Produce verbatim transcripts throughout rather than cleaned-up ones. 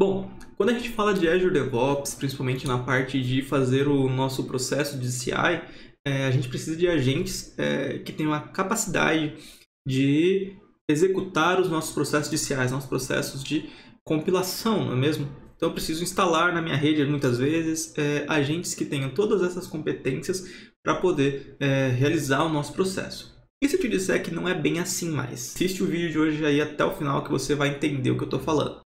Bom, quando a gente fala de Azure DevOps, principalmente na parte de fazer o nosso processo de C I, é, a gente precisa de agentes é, que tenham a capacidade de executar os nossos processos de C I, os nossos processos de compilação, não é mesmo? Então eu preciso instalar na minha rede, muitas vezes, é, agentes que tenham todas essas competências para poder é, realizar o nosso processo. E se eu te disser que não é bem assim mais? Assiste o vídeo de hoje aí até o final que você vai entender o que eu estou falando.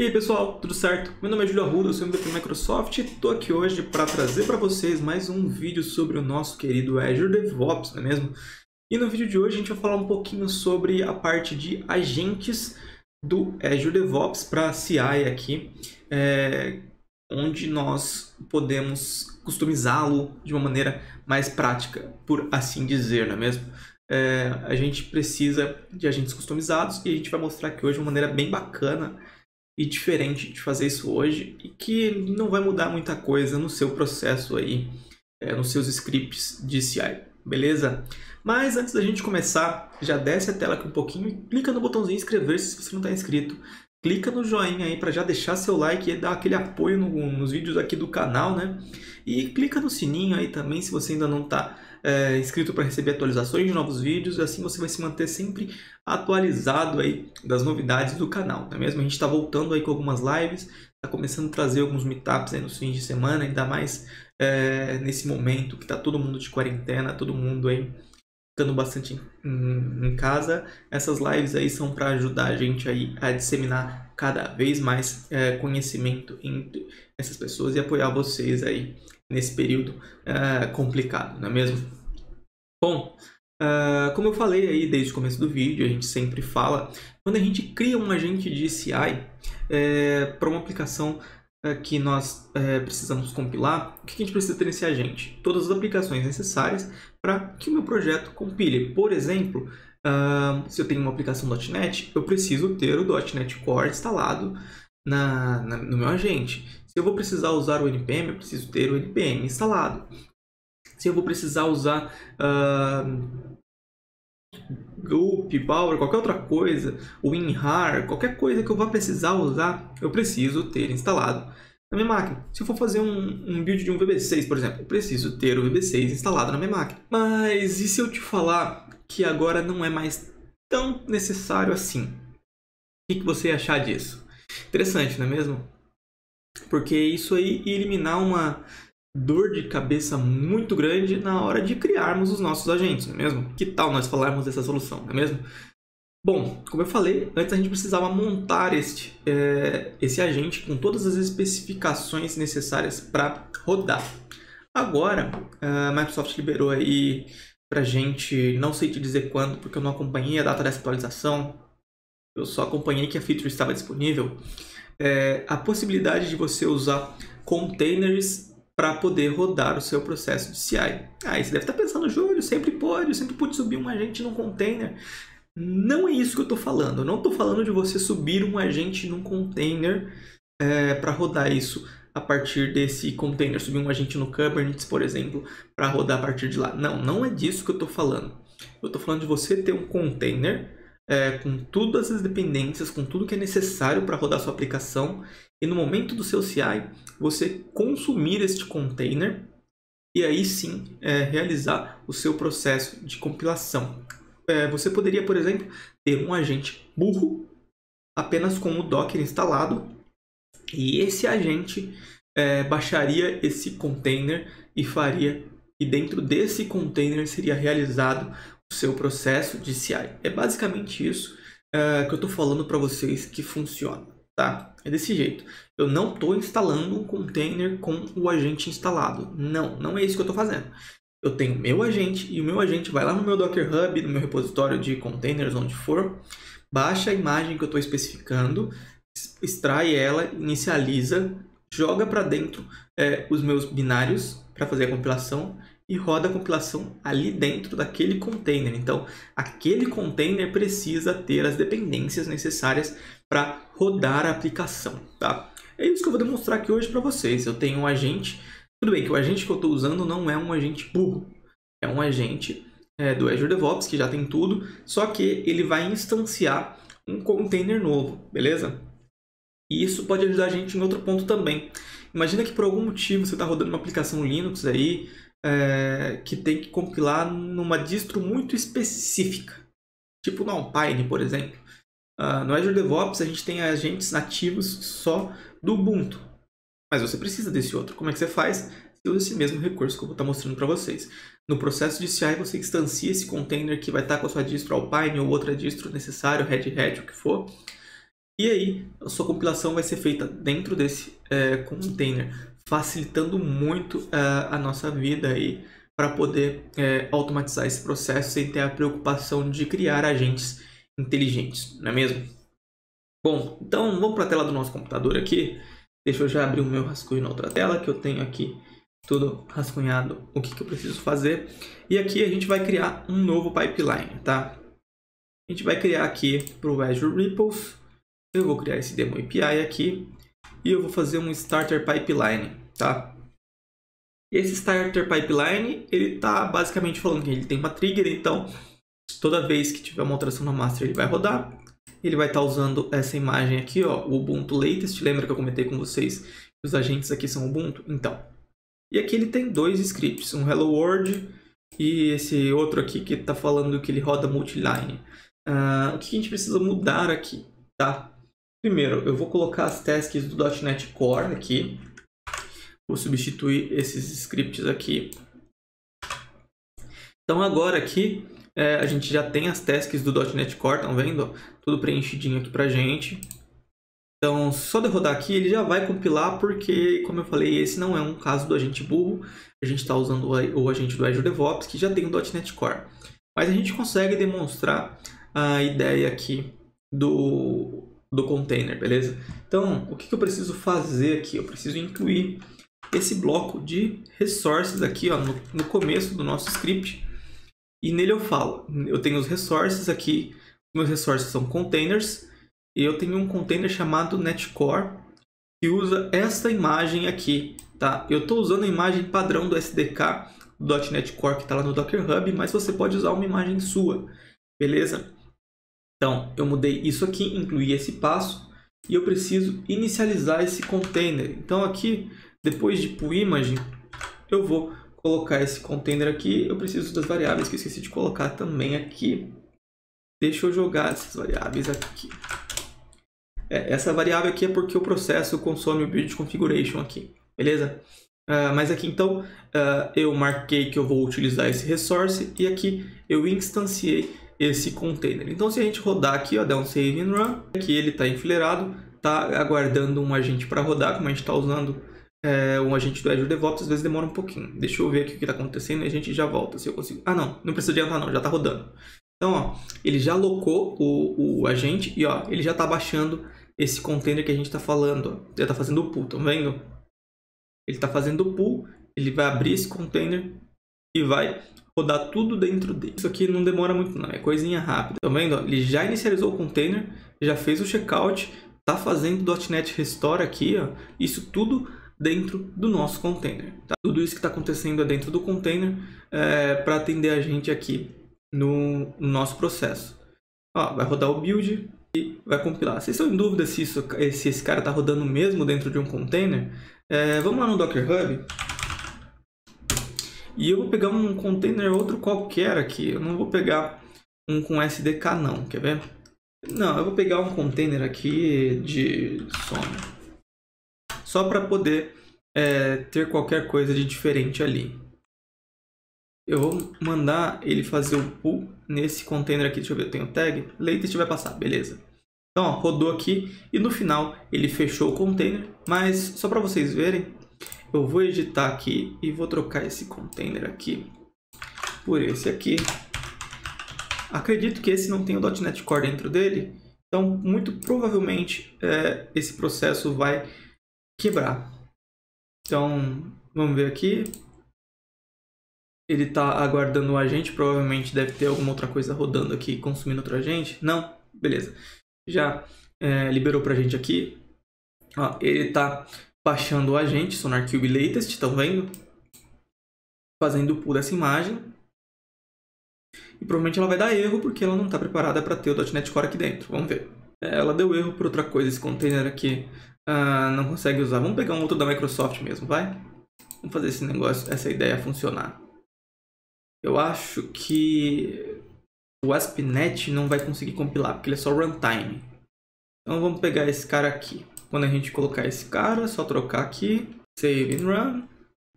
E aí pessoal, tudo certo? Meu nome é Júlio Arruda, eu sou M V P Microsoft e estou aqui hoje para trazer para vocês mais um vídeo sobre o nosso querido Azure DevOps, não é mesmo? E no vídeo de hoje a gente vai falar um pouquinho sobre a parte de agentes do Azure DevOps para C I aqui, é, onde nós podemos customizá-lo de uma maneira mais prática, por assim dizer, não é mesmo? É, a gente precisa de agentes customizados e a gente vai mostrar aqui hoje uma maneira bem bacana e diferente de fazer isso hoje e que não vai mudar muita coisa no seu processo aí, é, nos seus scripts de C I, beleza? Mas antes da gente começar, já desce a tela aqui um pouquinho e clica no botãozinho inscrever-se se você não está inscrito. Clica no joinha aí para já deixar seu like e dar aquele apoio no, nos vídeos aqui do canal, né? E clica no sininho aí também se você ainda não está é, inscrito para receber atualizações de novos vídeos. Assim você vai se manter sempre atualizado aí das novidades do canal, não é mesmo? A gente está voltando aí com algumas lives, está começando a trazer alguns meetups aí nos fins de semana, ainda mais é, nesse momento que está todo mundo de quarentena, todo mundo aí ficando bastante em, em casa. Essas lives aí são para ajudar a gente aí a disseminar cada vez mais é, conhecimento entre essas pessoas e apoiar vocês aí nesse período é, complicado, não é mesmo? Bom, uh, como eu falei aí desde o começo do vídeo, a gente sempre fala, quando a gente cria um agente de C I é, para uma aplicação é, que nós é, precisamos compilar, o que a gente precisa ter nesse agente? Todas as aplicações necessárias para que o meu projeto compile. Por exemplo, uh, se eu tenho uma aplicação .NET, eu preciso ter o .NET Core instalado na, na, no meu agente. Se eu vou precisar usar o N P M, eu preciso ter o N P M instalado. Se eu vou precisar usar uh, Gulp, Bower, qualquer outra coisa, o WinRAR, qualquer coisa que eu vá precisar usar, eu preciso ter instalado na minha máquina. Se eu for fazer um, um build de um V B seis, por exemplo, eu preciso ter o V B seis instalado na minha máquina. Mas e se eu te falar que agora não é mais tão necessário assim? O que, que você ia achar disso? Interessante, não é mesmo? Porque isso aí ia eliminar uma dor de cabeça muito grande na hora de criarmos os nossos agentes, não é mesmo? Que tal nós falarmos dessa solução, não é mesmo? Bom, como eu falei, antes a gente precisava montar este, é, esse agente com todas as especificações necessárias para rodar. Agora, a Microsoft liberou aí pra gente, não sei te dizer quando, porque eu não acompanhei a data dessa atualização, eu só acompanhei que a feature estava disponível. É, a possibilidade de você usar containers para poder rodar o seu processo de C I. Aí você deve estar pensando, Júlio, sempre pode, eu sempre pude subir um agente num container. Não é isso que eu estou falando. Eu não estou falando de você subir um agente num container é, para rodar isso a partir desse container. Subir um agente no Kubernetes, por exemplo, para rodar a partir de lá. Não, não é disso que eu estou falando. Eu estou falando de você ter um container É, com todas as dependências, com tudo que é necessário para rodar sua aplicação e no momento do seu C I, você consumir este container e aí sim é, realizar o seu processo de compilação. É, você poderia, por exemplo, ter um agente burro apenas com o Docker instalado e esse agente é, baixaria esse container e faria, e dentro desse container seria realizado seu processo de C I. É basicamente isso uh, que eu estou falando para vocês que funciona, tá? É desse jeito. Eu não estou instalando um container com o agente instalado. Não, não é isso que eu estou fazendo. Eu tenho meu agente e o meu agente vai lá no meu Docker Hub, no meu repositório de containers, onde for, baixa a imagem que eu estou especificando, extrai ela, inicializa, joga para dentro é, os meus binários para fazer a compilação e roda a compilação ali dentro daquele container. Então, aquele container precisa ter as dependências necessárias para rodar a aplicação, tá? É isso que eu vou demonstrar aqui hoje para vocês. Eu tenho um agente... Tudo bem que o agente que eu estou usando não é um agente burro. É um agente é, do Azure DevOps, que já tem tudo, só que ele vai instanciar um container novo, beleza? E isso pode ajudar a gente em outro ponto também. Imagina que por algum motivo você está rodando uma aplicação Linux aí, é, que tem que compilar numa distro muito específica, tipo no Alpine, por exemplo. Uh, no Azure DevOps a gente tem agentes nativos só do Ubuntu, mas você precisa desse outro. Como é que você faz? Você usa esse mesmo recurso que eu vou estar mostrando para vocês. No processo de C I você instancia esse container que vai estar com a sua distro Alpine ou outra distro necessário, RedHead, o que for. E aí, a sua compilação vai ser feita dentro desse é, container, facilitando muito é, a nossa vida aí para poder é, automatizar esse processo sem ter a preocupação de criar agentes inteligentes, não é mesmo? Bom, então vamos para a tela do nosso computador aqui. Deixa eu já abrir o meu rascunho na outra tela, que eu tenho aqui tudo rascunhado, o que, que eu preciso fazer. E aqui a gente vai criar um novo pipeline, tá? A gente vai criar aqui para o Azure Repos. Eu vou criar esse demo A P I aqui e eu vou fazer um starter pipeline, tá? Esse starter pipeline, ele tá basicamente falando que ele tem uma trigger, então toda vez que tiver uma alteração na master ele vai rodar. Ele vai estar tá usando essa imagem aqui, ó, o Ubuntu Latest. Lembra que eu comentei com vocês que os agentes aqui são Ubuntu? Então, e aqui ele tem dois scripts, um Hello World e esse outro aqui que tá falando que ele roda multiline. Uh, o que a gente precisa mudar aqui, tá? Primeiro, eu vou colocar as tasks do .NET Core aqui. Vou substituir esses scripts aqui. Então agora aqui, é, a gente já tem as tasks do .NET Core, estão vendo? Tudo preenchidinho aqui pra gente. Então, só de rodar aqui, ele já vai compilar, porque, como eu falei, esse não é um caso do agente burro. A gente está usando o agente do Azure DevOps, que já tem o .NET Core. Mas a gente consegue demonstrar a ideia aqui do... do container, beleza? Então, o que eu preciso fazer aqui? Eu preciso incluir esse bloco de resources aqui, ó, no, no começo do nosso script. E nele eu falo, eu tenho os resources aqui, meus resources são containers, e eu tenho um container chamado NetCore, que usa essa imagem aqui, tá? Eu estou usando a imagem padrão do S D K, do .NET Core, que está lá no Docker Hub, mas você pode usar uma imagem sua, beleza? Então, eu mudei isso aqui, incluí esse passo e eu preciso inicializar esse container. Então aqui, depois de pull_image, eu vou colocar esse container aqui. Eu preciso das variáveis que eu esqueci de colocar também aqui. Deixa eu jogar essas variáveis aqui. É, essa variável aqui é porque o processo consome o build configuration aqui, beleza? Uh, mas aqui então, uh, eu marquei que eu vou utilizar esse resource e aqui eu instanciei esse container. Então, se a gente rodar aqui, ó, der um save and run, aqui ele está enfileirado, está aguardando um agente para rodar. Como a gente está usando é, um agente do Azure DevOps, às vezes demora um pouquinho. Deixa eu ver aqui o que está acontecendo e a gente já volta, se eu consigo. Ah, não, não precisa adiantar não, já está rodando. Então, ó, ele já locou o, o agente e ó, ele já está baixando esse container que a gente está falando. Ó. Já está fazendo o pull, estão vendo? Ele está fazendo o pull, ele vai abrir esse container e vai rodar tudo dentro dele. Isso aqui não demora muito não, é coisinha rápida. Tá vendo? Ele já inicializou o container, já fez o checkout, tá fazendo .NET Restore aqui, ó. Isso tudo dentro do nosso container. Tá? Tudo isso que está acontecendo é dentro do container é, para atender a gente aqui no, no nosso processo. Ó, vai rodar o build e vai compilar. Vocês estão em dúvida se, isso, se esse cara está rodando mesmo dentro de um container? É, vamos lá no Docker Hub. E eu vou pegar um container outro qualquer aqui. Eu não vou pegar um com S D K não, quer ver? Não, eu vou pegar um container aqui de Sonar. Só para poder é, ter qualquer coisa de diferente ali. Eu vou mandar ele fazer o pull nesse container aqui. Deixa eu ver, eu tenho tag. Latest vai passar, beleza. Então, ó, rodou aqui e no final ele fechou o container. Mas só para vocês verem, eu vou editar aqui e vou trocar esse container aqui por esse aqui. Acredito que esse não tem o .NET Core dentro dele, então muito provavelmente é, esse processo vai quebrar. Então vamos ver aqui. Ele está aguardando o agente, provavelmente deve ter alguma outra coisa rodando aqui, consumindo outro agente. Não? Beleza. Já é, liberou para a gente aqui. Ó, ele está baixando o agente, SonarQube Latest, estão vendo? Fazendo o pull dessa imagem. e provavelmente ela vai dar erro porque ela não está preparada para ter o .NET Core aqui dentro. Vamos ver. Ela deu erro por outra coisa, esse container aqui ah, não consegue usar. Vamos pegar um outro da Microsoft mesmo, vai? Vamos fazer esse negócio, essa ideia funcionar. Eu acho que o AspNet não vai conseguir compilar, porque ele é só runtime. Então vamos pegar esse cara aqui. Quando a gente colocar esse cara, é só trocar aqui. Save and run.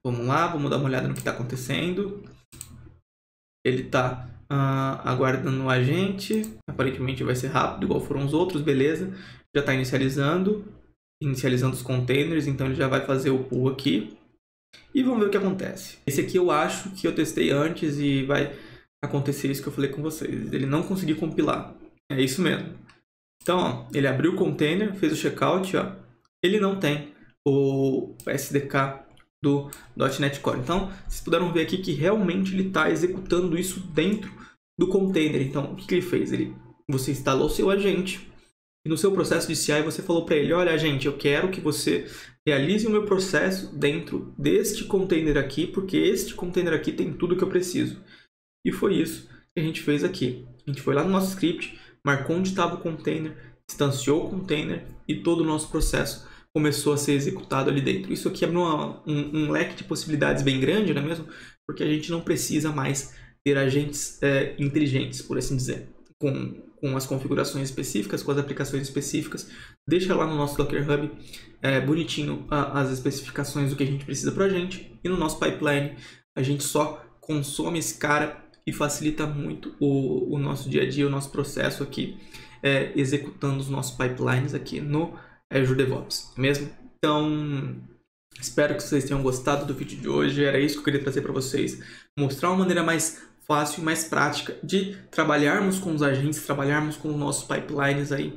Vamos lá, vamos dar uma olhada no que está acontecendo. Ele está uh, aguardando a gente. Aparentemente vai ser rápido, igual foram os outros, beleza. Já está inicializando. Inicializando os containers, então ele já vai fazer o pull aqui. E vamos ver o que acontece. Esse aqui eu acho que eu testei antes e vai acontecer isso que eu falei com vocês. Ele não conseguiu compilar. É isso mesmo. Então, ó, ele abriu o container, fez o checkout. Ó, ele não tem o S D K do .NET Core. Então, vocês puderam ver aqui que realmente ele está executando isso dentro do container. Então, o que ele fez? Ele, você instalou o seu agente. E no seu processo de C I você falou para ele, olha gente, eu quero que você realize o meu processo dentro deste container aqui, porque este container aqui tem tudo que eu preciso. E foi isso que a gente fez aqui. A gente foi lá no nosso script, marcou onde estava o container, instanciou o container e todo o nosso processo começou a ser executado ali dentro. Isso aqui abriu uma, um, um leque de possibilidades bem grande, não é mesmo? Porque a gente não precisa mais ter agentes é, inteligentes, por assim dizer, com... com as configurações específicas, com as aplicações específicas. Deixa lá no nosso Docker Hub é, bonitinho a, as especificações do que a gente precisa para a gente. E no nosso pipeline a gente só consome esse cara e facilita muito o, o nosso dia a dia, o nosso processo aqui, é, executando os nossos pipelines aqui no Azure DevOps, mesmo? Então, espero que vocês tenham gostado do vídeo de hoje. Era isso que eu queria trazer para vocês. Mostrar uma maneira mais fácil e mais prática de trabalharmos com os agentes, trabalharmos com os nossos pipelines aí,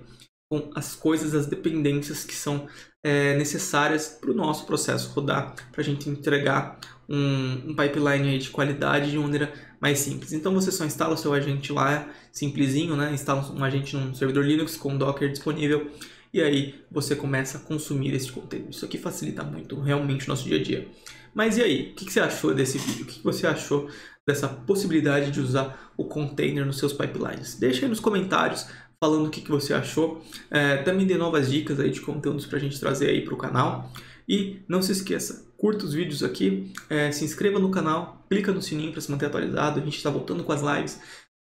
com as coisas, as dependências que são é, necessárias para o nosso processo rodar, para a gente entregar um, um pipeline aí de qualidade de maneira mais simples. Então você só instala o seu agente lá, simplesinho, né? Instala um agente num servidor Linux com Docker disponível e aí você começa a consumir esse conteúdo. Isso aqui facilita muito realmente o nosso dia a dia. Mas e aí, o que você achou desse vídeo? O que você achou dessa possibilidade de usar o container nos seus pipelines? Deixa aí nos comentários falando o que você achou. É, também dê novas dicas aí de conteúdos para a gente trazer aí para o canal. E não se esqueça, curta os vídeos aqui, é, se inscreva no canal, clica no sininho para se manter atualizado. A gente está voltando com as lives,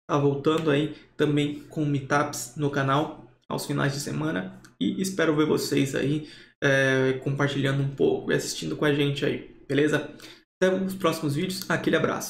está voltando aí também com meetups no canal aos finais de semana. E espero ver vocês aí é, compartilhando um pouco e assistindo com a gente aí. Beleza? Até os próximos vídeos. Aquele abraço.